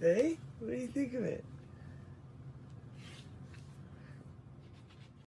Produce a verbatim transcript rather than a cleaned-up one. Hey, what do you think of it?